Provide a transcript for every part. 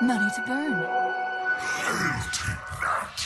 Money to burn. I'll take that.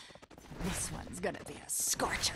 This one's gonna be a scorcher.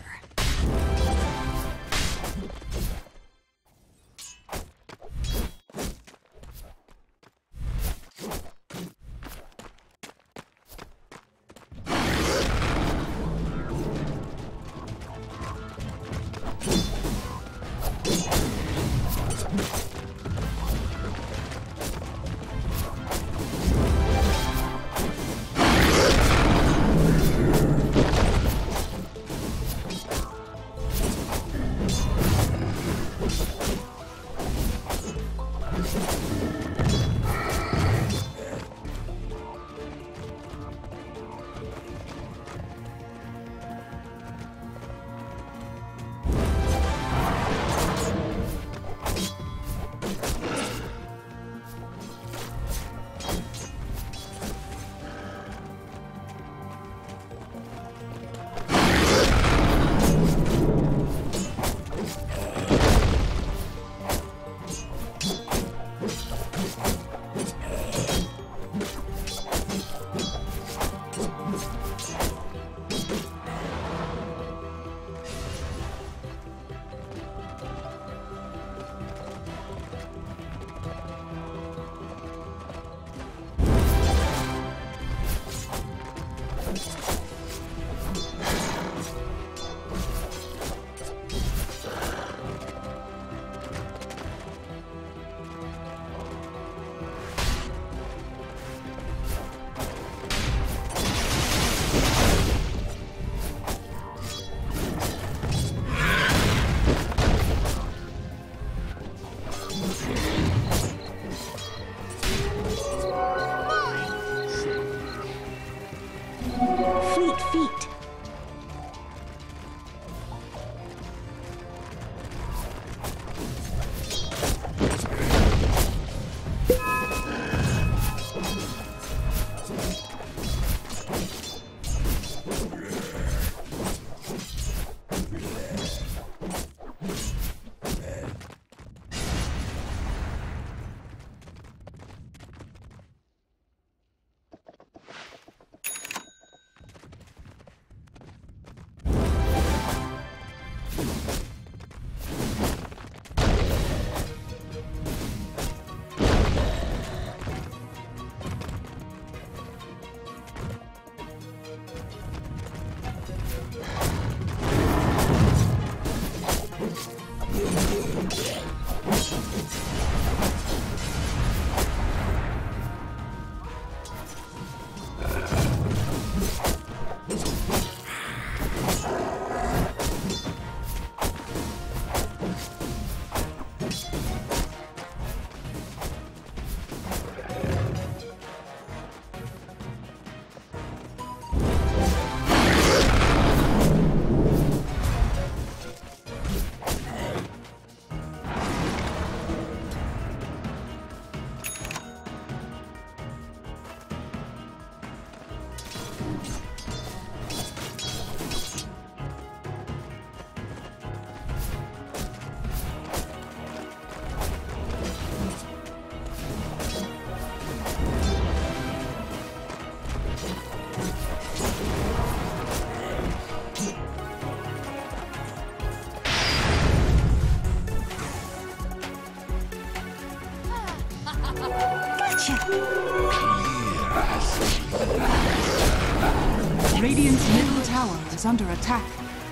Radiant's middle tower is under attack.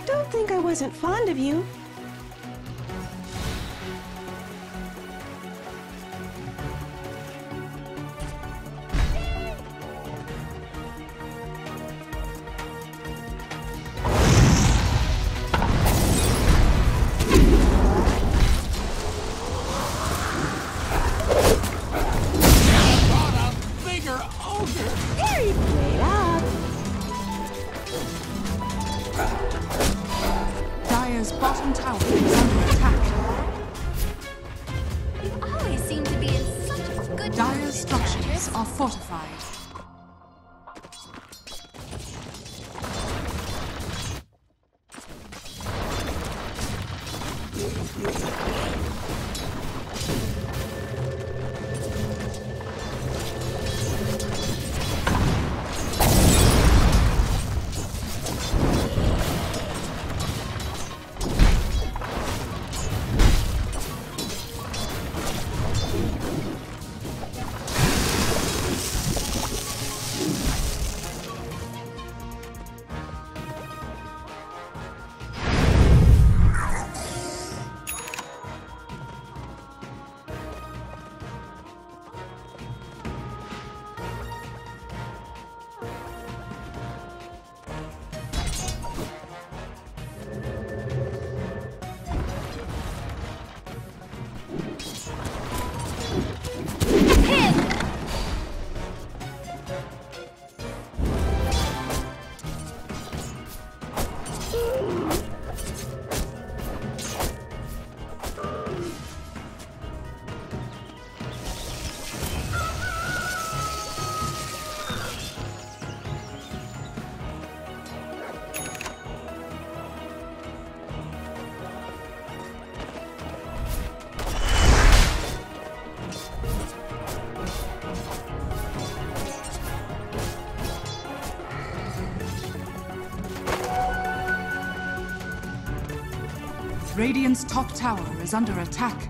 Don't think I wasn't fond of you. Radiant's top tower is under attack.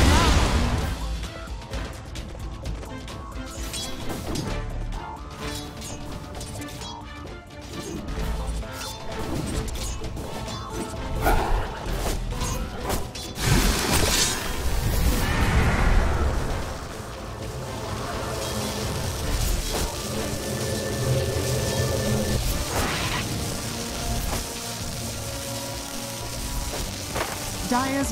now. Dire's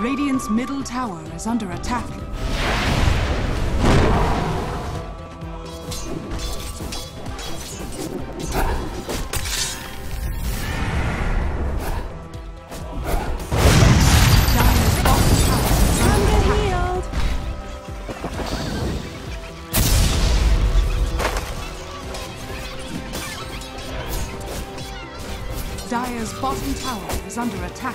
Radiant's middle tower is under attack. Dire's bottom tower is under attack.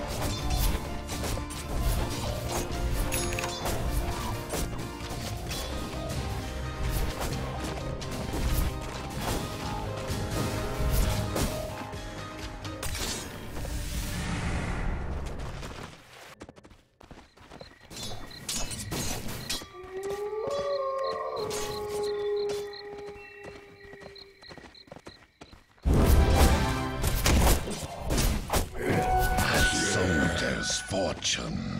Fortune.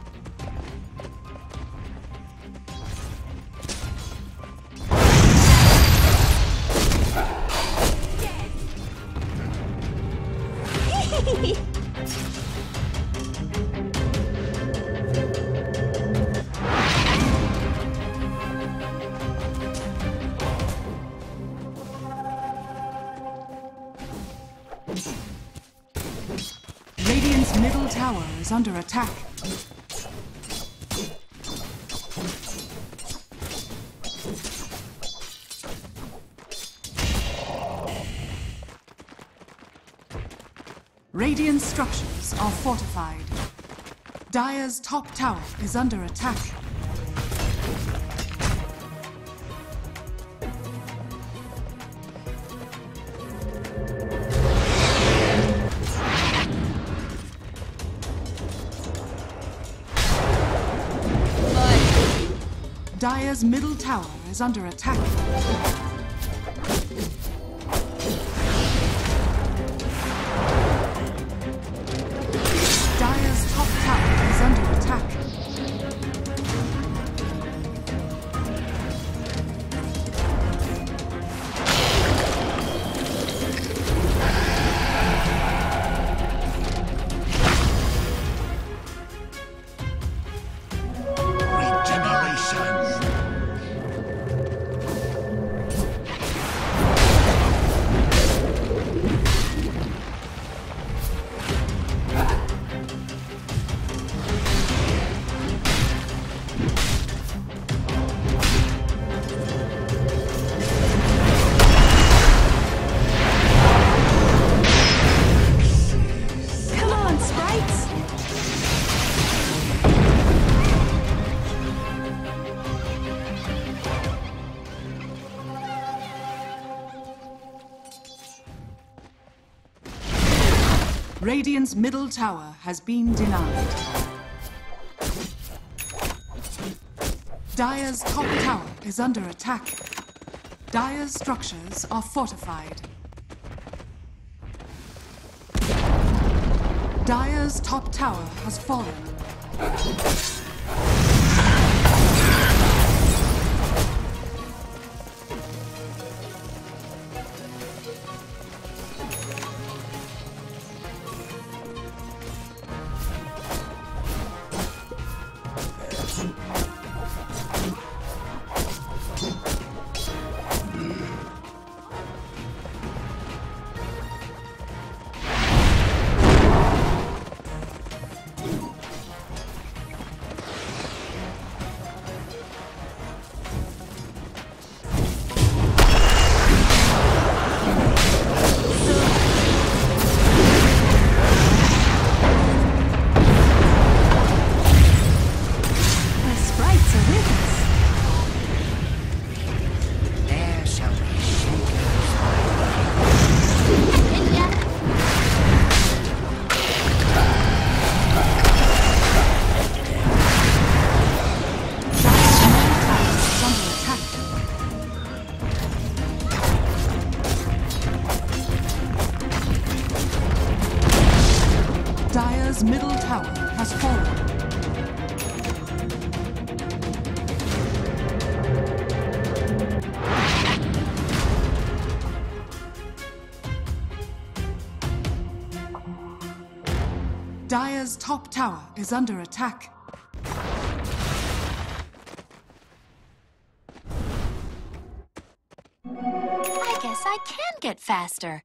Radiant's middle tower is under attack. Radiant structures are fortified. Dire's top tower is under attack. Dire's middle tower is under attack. Dire's top tower is under attack. Radiant's middle tower has been denied. Dire's top tower is under attack. Dire's structures are fortified. Dire's top tower has fallen. Dire's middle tower has fallen. Dire's top tower is under attack. I guess I can get faster.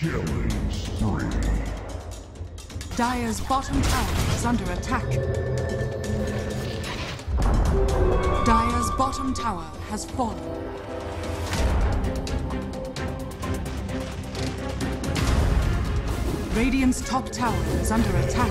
Killing spree. Dire's bottom tower is under attack. Dire's bottom tower has fallen. Radiant's top tower is under attack.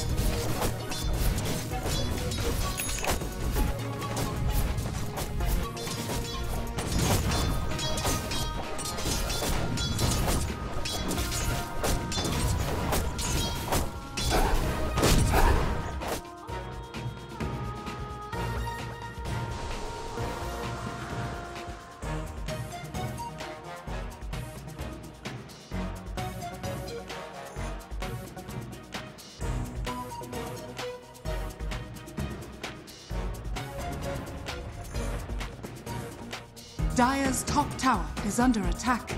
Dire's top tower is under attack.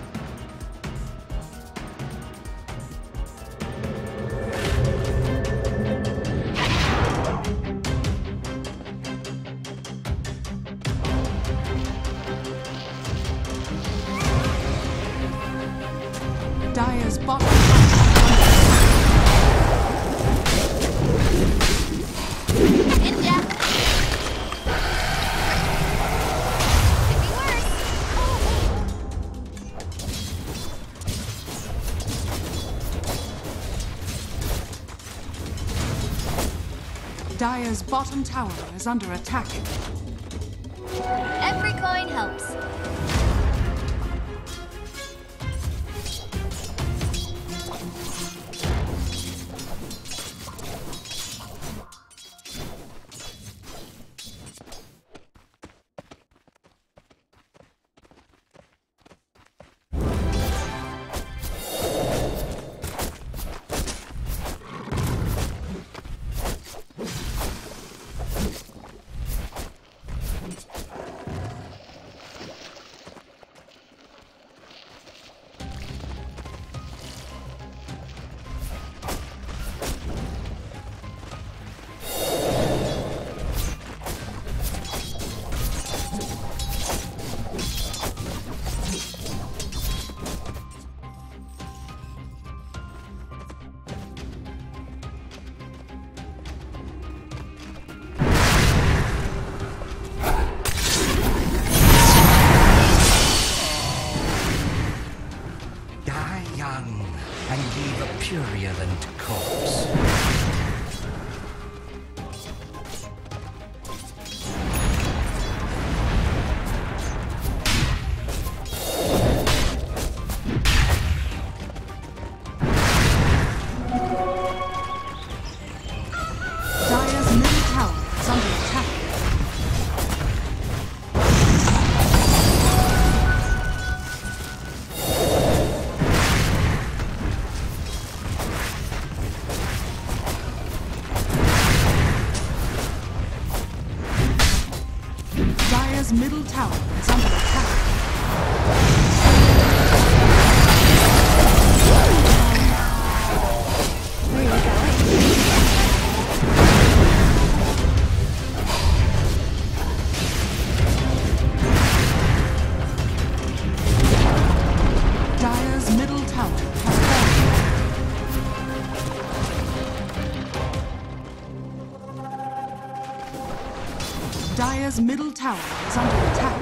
Dire's bottom Dire's bottom tower is under attack. Every coin helps. Purulent corpse. Dire's middle tower is under attack. Middle tower is under attack. Where are you going? Dire's middle tower has fallen. Dire's middle tower is under attack.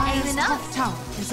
Dire's top tower is